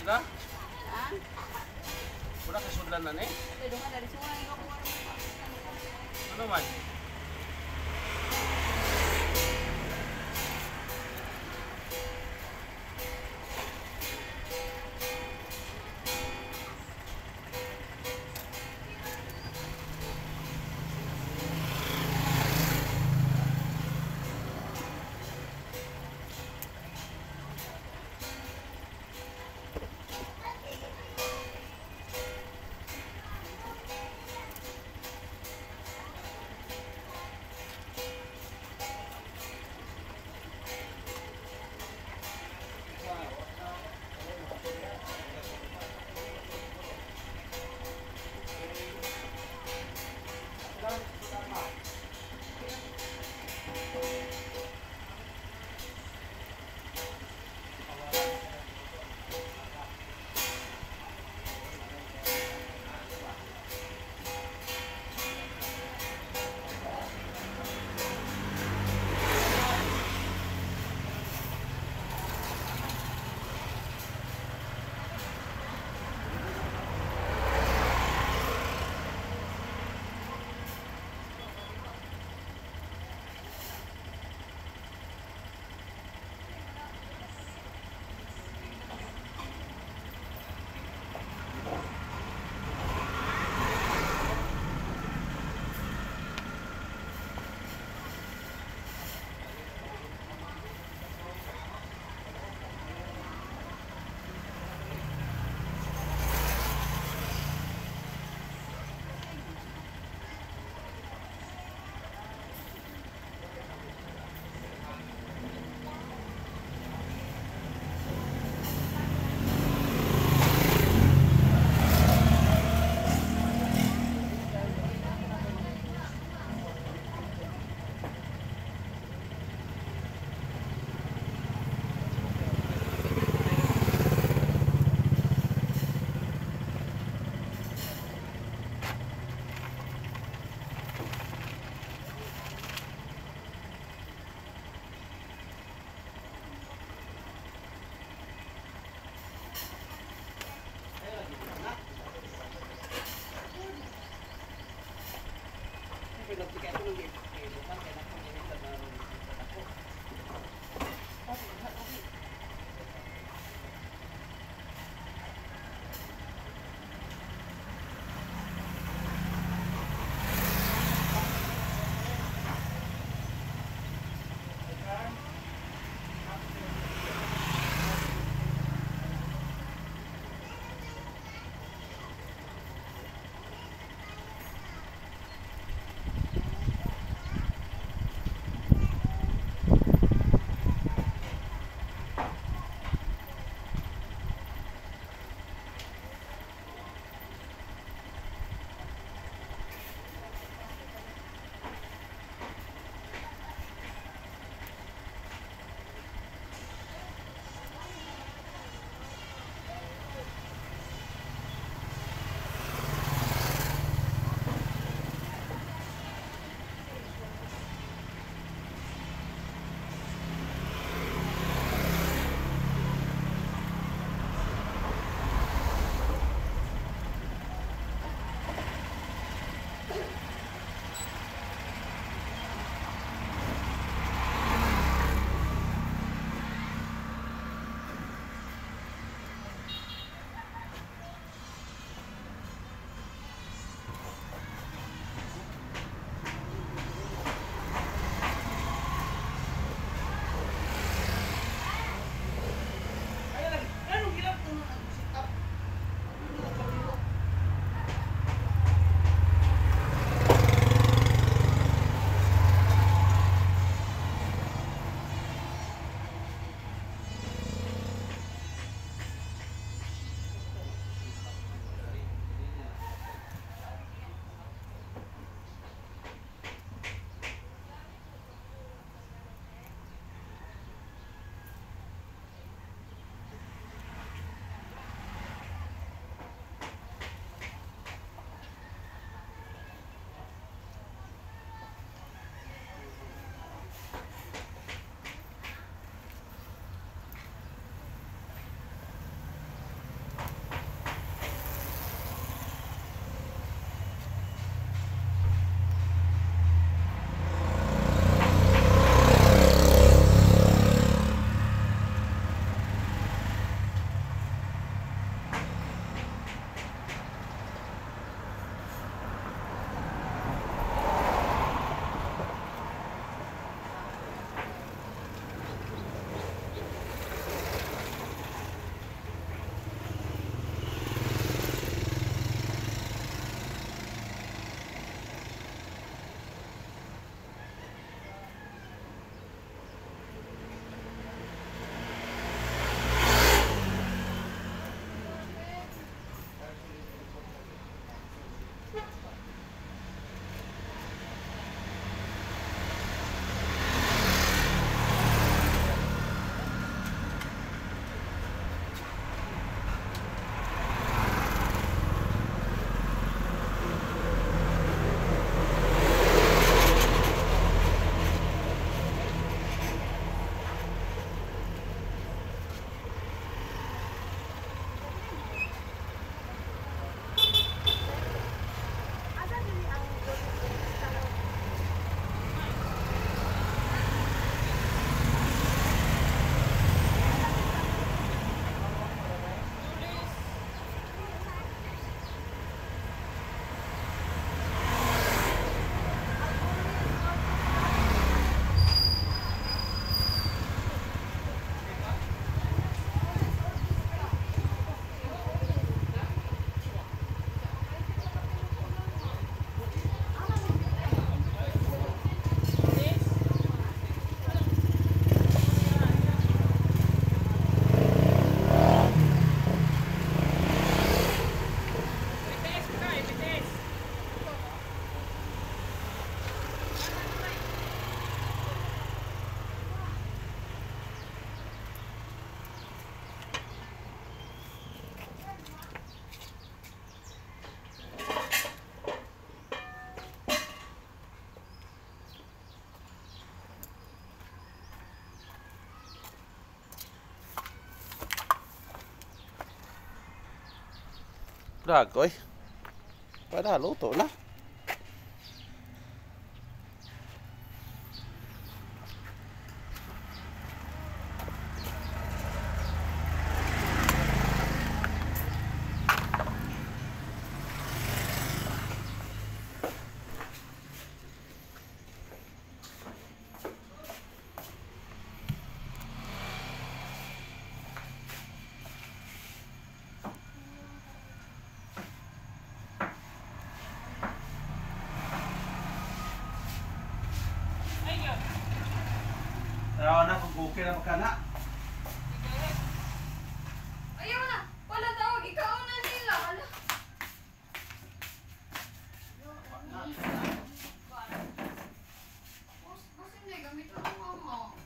Sila? Ha? Wala ka sudlan na eh? Pwede ka dari sungan. Ano man? Đã coi. Phải đã lỗ tổ lắm. Raw na kung okay na makana. Ayaw na! Wala tawag! Ikaw na nila! Wala! Basta na, gamit lang ang mama.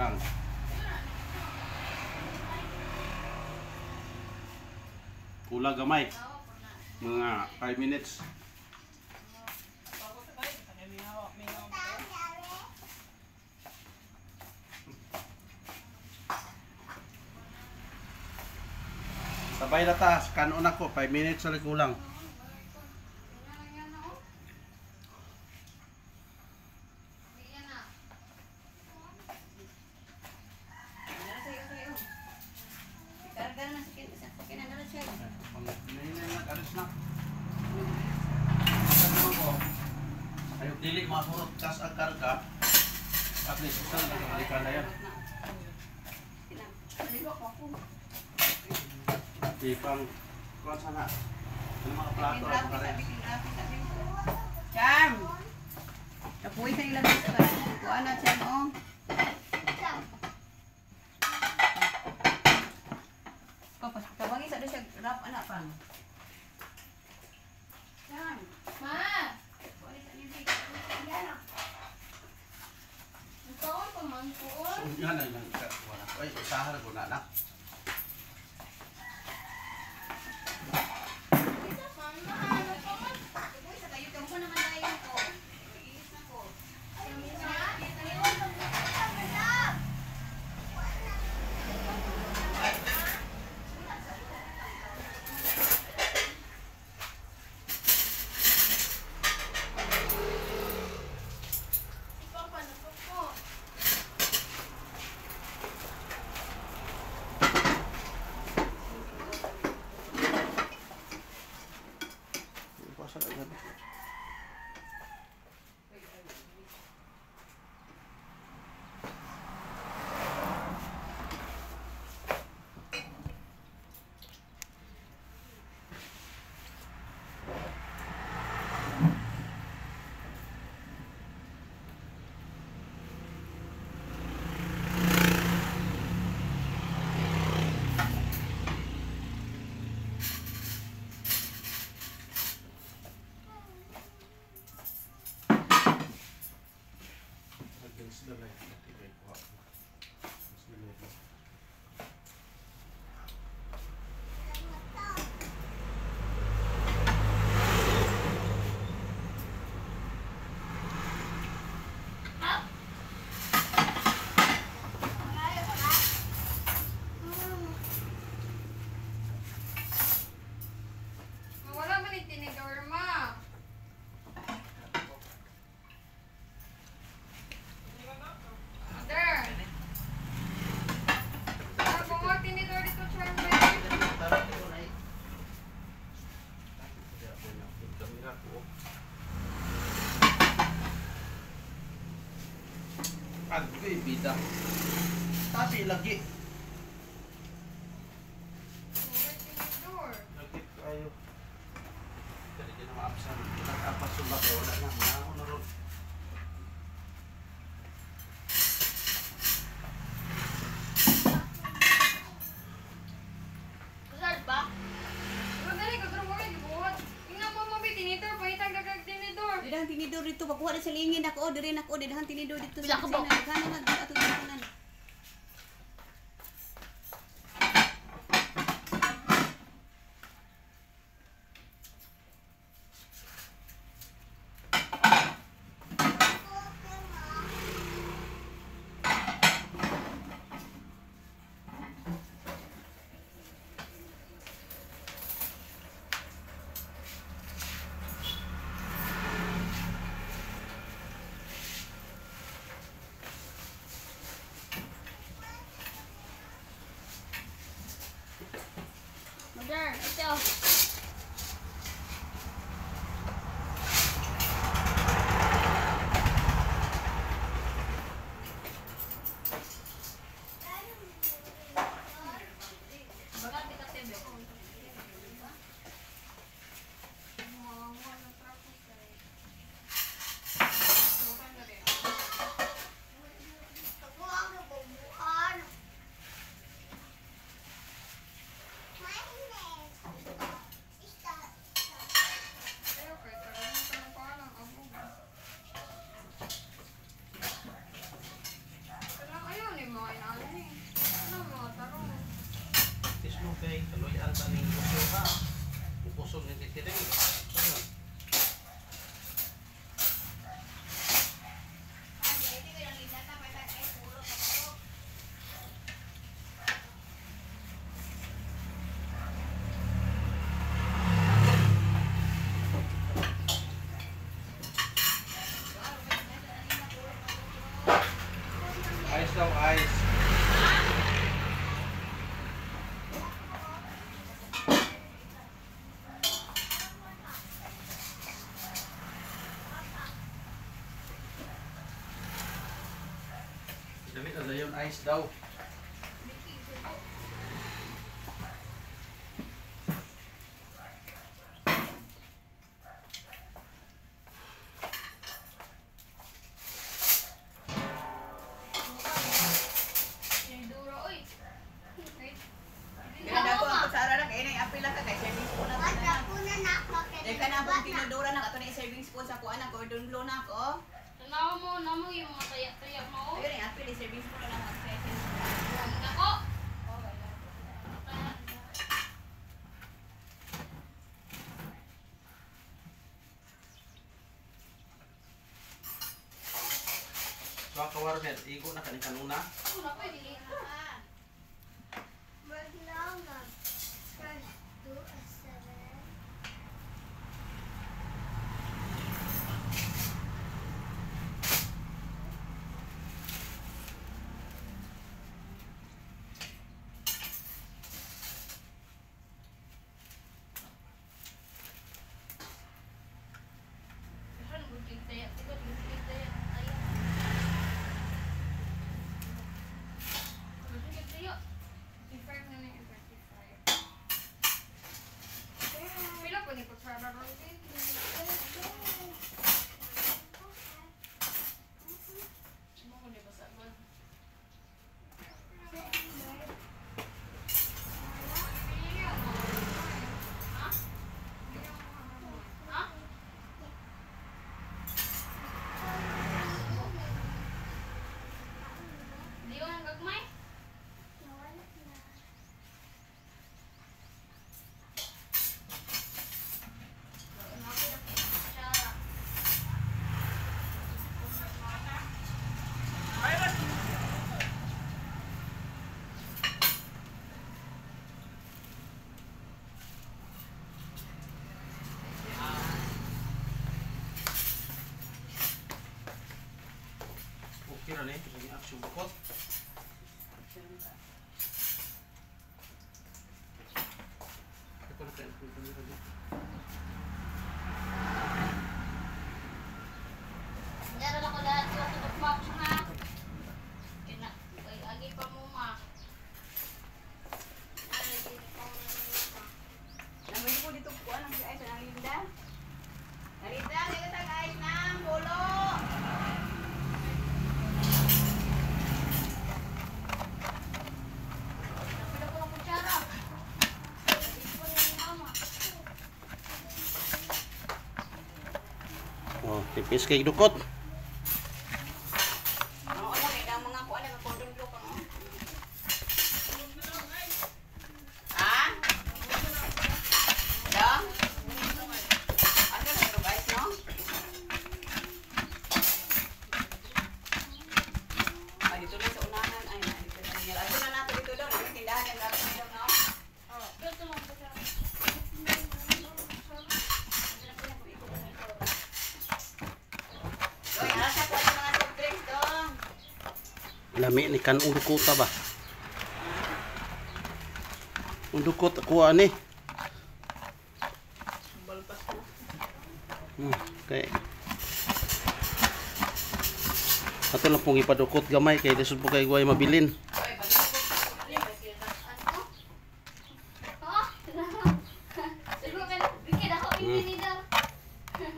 Lang. Kula gamay. Mga 5 minutes. Sabay na ta, kanon ako, 5 minutes na kulang. Ayok dili mahurot kas ang karga at least isang nakalikan na yan. Di pang kuhan sana ng mga plato ang karga Cham! Tapuwi sa ilang isa ba? Kuhan na Cham o Kapag isa doon siya rap anak pang Cham! Ma! Yan ay nagkakawala ko. Ay, usahan ko na anak. Agoy bida. Tapi lagi. Lagi ayo. Jadi dia nama absen. Apa sumbak ya udah nama menurut. Tinidor dito pakuha na sa lingin ako diri nako didhan tinidor dito sa kanan ato kanan Ice daw. Kawarmet, ikot na kanikan una. Una pa dili na. Maglaw na. Kanto asala. Karon mo kitay, ikot kitay. Ini action bukot. Tipis kay dukot. Oo, ano kay dang mga kuan nga condom block ano. Ha? Da. Ano sa guys no? Ay dito sa unahan ay dito sa nila. Ano na nato dito daw ng tindahan ng daw no. Oh, dito lang po siya. Lami ni kan urkot ba? Urkot ko ani. Okay. Ato lang pong ipadukot gamay kay desud po kay guway mabilin.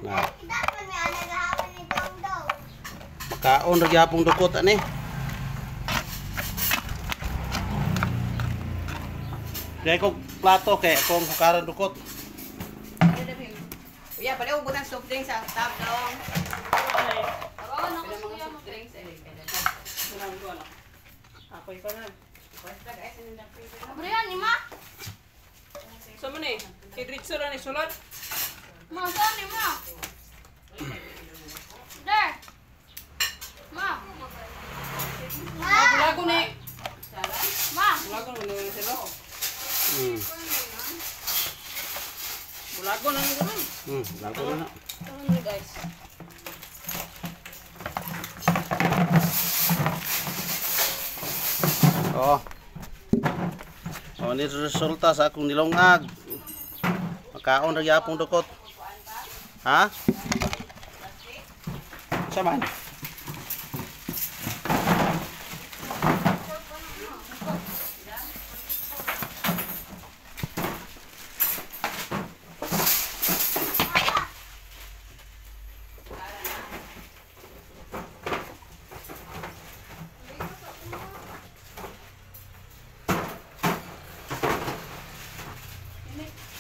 Nah. Kaon ra gyapong dukot ani. Dahil kong plato kaya kong hukaran dukot. Uya, pala huwag ng soft drinks sa tab doon. Oo, nakas kuya mo. Ako'y pa na. Sabi yan, ima? Sabi na eh. Kidritso rin eh, sulat. Màu sơn đúng không? Đây. Màu. Màu con này. Màu. Màu con này thế đó. Màu con này đúng không? Màu con này. Guys. Oh. Oh, ini resulta sa akong nilongag. Makaon ra gyapon dukot. Ha? Saman.